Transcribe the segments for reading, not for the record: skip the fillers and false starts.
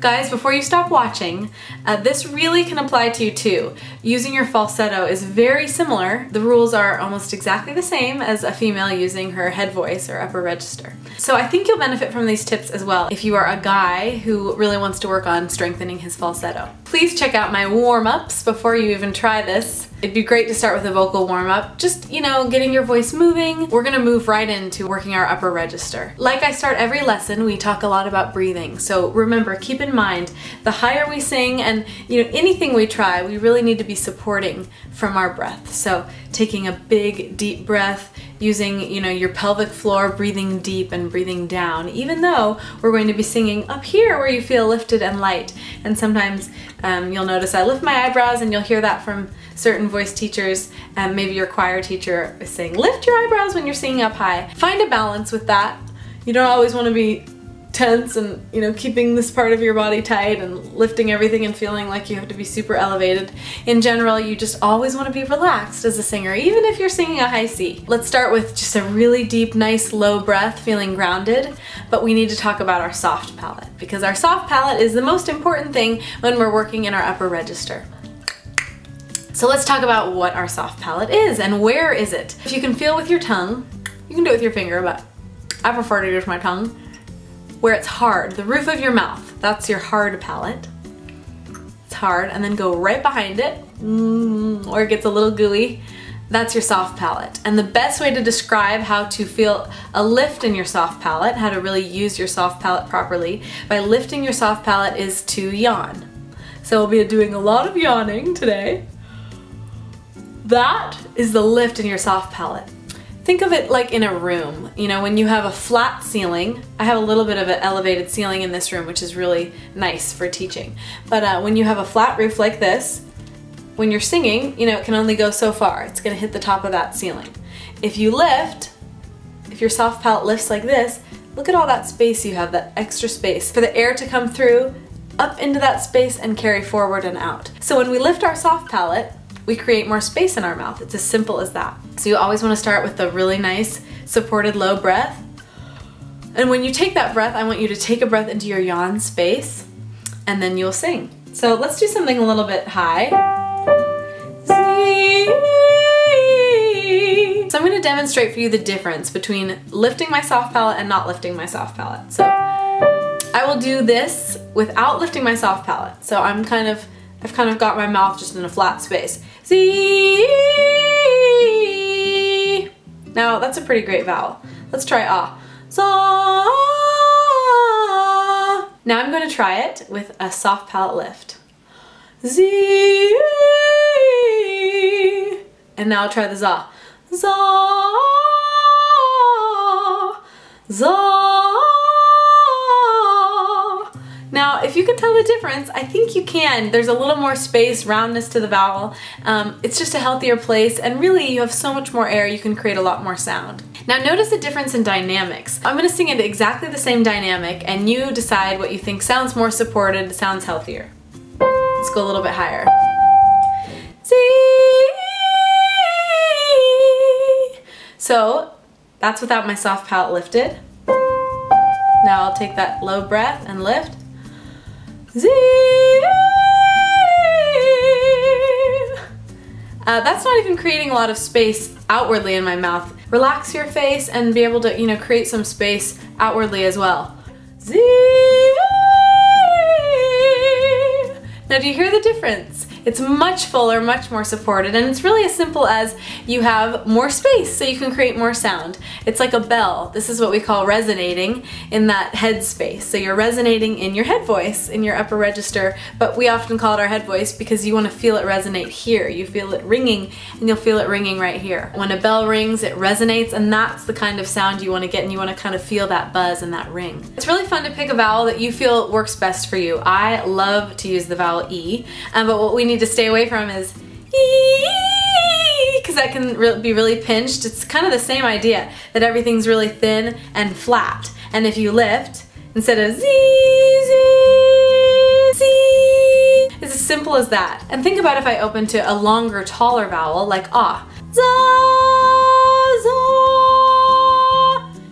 Guys, before you stop watching, this really can apply to you too. Using your falsetto is very similar. The rules are almost exactly the same as a female using her head voice or upper register. So I think you'll benefit from these tips as well if you are a guy who really wants to work on strengthening his falsetto. Please check out my warm-ups before you even try this. It'd be great to start with a vocal warm-up, just, you know, getting your voice moving. We're gonna move right into working our upper register. Like I start every lesson, we talk a lot about breathing, so remember, keep in mind, the higher we sing and, you know, anything we try, we really need to be supporting from our breath. So taking a big deep breath, using, you know, your pelvic floor, breathing deep and breathing down, even though we're going to be singing up here where you feel lifted and light. And sometimes you'll notice I lift my eyebrows, and you'll hear that from certain voice teachers, and maybe your choir teacher is saying, lift your eyebrows when you're singing up high. Find a balance with that. You don't always want to be tense and, you know, keeping this part of your body tight and lifting everything and feeling like you have to be super elevated. In general, you just always want to be relaxed as a singer, even if you're singing a high C. Let's start with just a really deep, nice, low breath, feeling grounded, but we need to talk about our soft palate, because our soft palate is the most important thing when we're working in our upper register. So let's talk about what our soft palate is and where is it. If you can feel with your tongue, you can do it with your finger, but I prefer to do it with my tongue, where it's hard, the roof of your mouth, that's your hard palate. It's hard, and then go right behind it, or it gets a little gooey. That's your soft palate. And the best way to describe how to feel a lift in your soft palate, how to really use your soft palate properly, by lifting your soft palate is to yawn. So we'll be doing a lot of yawning today. That is the lift in your soft palate. Think of it like in a room. You know, when you have a flat ceiling, I have a little bit of an elevated ceiling in this room, which is really nice for teaching. But when you have a flat roof like this, when you're singing, you know, it can only go so far. It's gonna hit the top of that ceiling. If you lift, if your soft palate lifts like this, look at all that space you have, that extra space for the air to come through, up into that space and carry forward and out. So when we lift our soft palate, we create more space in our mouth. It's as simple as that. So you always want to start with a really nice supported low breath. And when you take that breath, I want you to take a breath into your yawn space, and then you'll sing. So let's do something a little bit high. So I'm going to demonstrate for you the difference between lifting my soft palate and not lifting my soft palate. So I will do this without lifting my soft palate. So I've kind of got my mouth just in a flat space. See. Now that's a pretty great vowel. Let's try ah. So. Now I'm going to try it with a soft palate lift. See. And now I'll try the za. Za. Za. Now, if you can tell the difference, I think you can. There's a little more space, roundness to the vowel. It's just a healthier place, and really you have so much more air, you can create a lot more sound. Now notice the difference in dynamics. I'm gonna sing into exactly the same dynamic, and you decide what you think sounds more supported, sounds healthier. Let's go a little bit higher. See? So, that's without my soft palate lifted. Now I'll take that low breath and lift. That's not even creating a lot of space outwardly in my mouth. Relax your face and be able to, you know, create some space outwardly as well. Now do you hear the difference? It's much fuller, much more supported, and it's really as simple as you have more space so you can create more sound. It's like a bell. This is what we call resonating in that head space. So you're resonating in your head voice, in your upper register, but we often call it our head voice because you want to feel it resonate here. You feel it ringing, and you'll feel it ringing right here. When a bell rings, it resonates, and that's the kind of sound you want to get, and you want to kind of feel that buzz and that ring. It's really fun to pick a vowel that you feel works best for you. I love to use the vowel E, but what we need to stay away from is ee, because that can be really pinched. It's kind of the same idea, that everything's really thin and flat, and if you lift, instead of zee, it's as simple as that. And think about if I open to a longer, taller vowel like ah, za,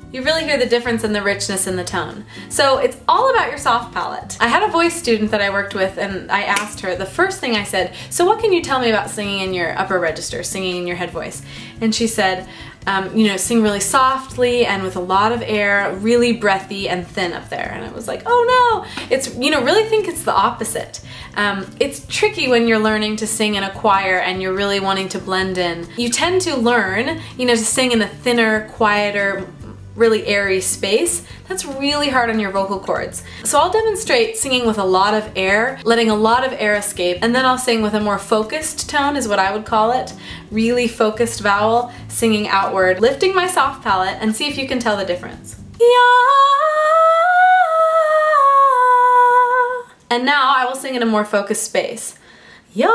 za. you really hear the difference in the richness and the tone. So it's all about your soft palette. I had a voice student that I worked with, and I asked her, the first thing I said, so what can you tell me about singing in your upper register, singing in your head voice? And she said, you know, sing really softly and with a lot of air, really breathy and thin up there. And I was like, oh no, it's, you know, really think it's the opposite. It's tricky when you're learning to sing in a choir and you're really wanting to blend in. You tend to learn, you know, to sing in a thinner, quieter, really airy space. That's really hard on your vocal cords. So I'll demonstrate singing with a lot of air, letting a lot of air escape, and then I'll sing with a more focused tone is what I would call it, really focused vowel, singing outward, lifting my soft palate, and see if you can tell the difference. Yeah. And now I will sing in a more focused space. Yeah.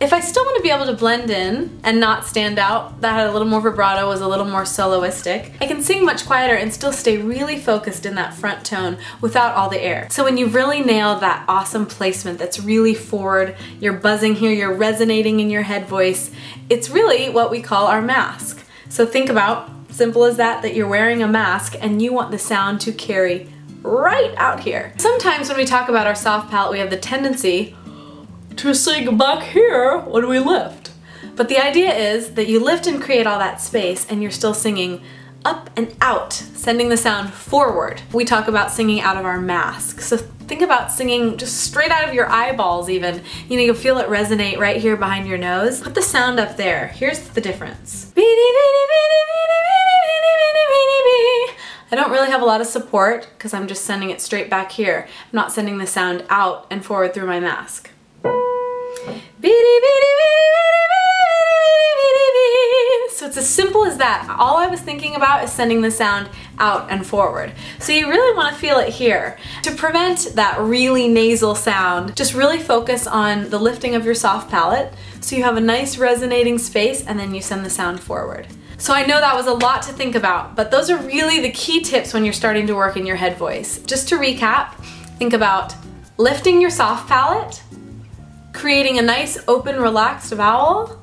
If I still want to be able to blend in and not stand out, that had a little more vibrato, was a little more soloistic, I can sing much quieter and still stay really focused in that front tone without all the air. So when you really nail that awesome placement that's really forward, you're buzzing here, you're resonating in your head voice, it's really what we call our mask. So think about, simple as that you're wearing a mask and you want the sound to carry right out here. Sometimes when we talk about our soft palate, we have the tendency to sing back here when we lift. But the idea is that you lift and create all that space and you're still singing up and out, sending the sound forward. We talk about singing out of our mask. So think about singing just straight out of your eyeballs even. You know, you'll feel it resonate right here behind your nose. Put the sound up there. Here's the difference. I don't really have a lot of support because I'm just sending it straight back here. I'm not sending the sound out and forward through my mask. So it's as simple as that. All I was thinking about is sending the sound out and forward. So you really want to feel it here. To prevent that really nasal sound, just really focus on the lifting of your soft palate so you have a nice resonating space and then you send the sound forward. So I know that was a lot to think about, but those are really the key tips when you're starting to work in your head voice. Just to recap, think about lifting your soft palate, creating a nice, open, relaxed vowel,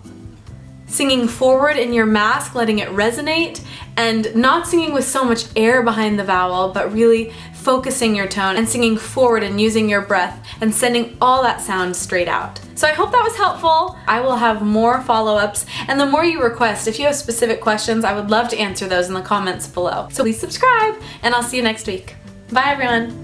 singing forward in your mask, letting it resonate, and not singing with so much air behind the vowel, but really focusing your tone and singing forward and using your breath and sending all that sound straight out. So I hope that was helpful. I will have more follow-ups, and the more you request, if you have specific questions, I would love to answer those in the comments below. So please subscribe, and I'll see you next week. Bye, everyone.